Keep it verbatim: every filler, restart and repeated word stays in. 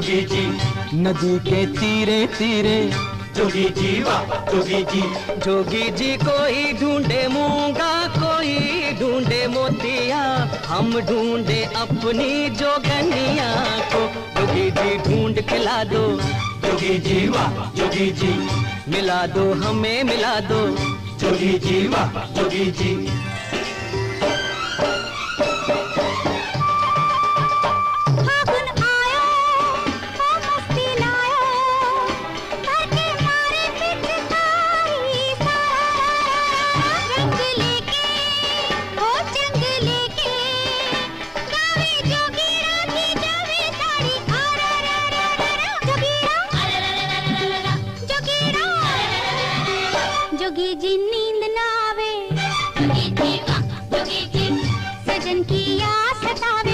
जोगी जी नदी के तीरे तीरे, जोगी जी वाह जोगी जी। जोगी जी कोई ढूंढे मूंगा कोई ढूंढे मोतिया, हम ढूंढे अपनी जोगनिया को। जोगी जी ढूंढ खिला दो, जोगी जी वाह जोगी जी। मिला दो हमें मिला दो, जोगी जी वाह जोगी जी। जोगी जी नींद ना आवे, जोगी जी सजन की आस सतावे।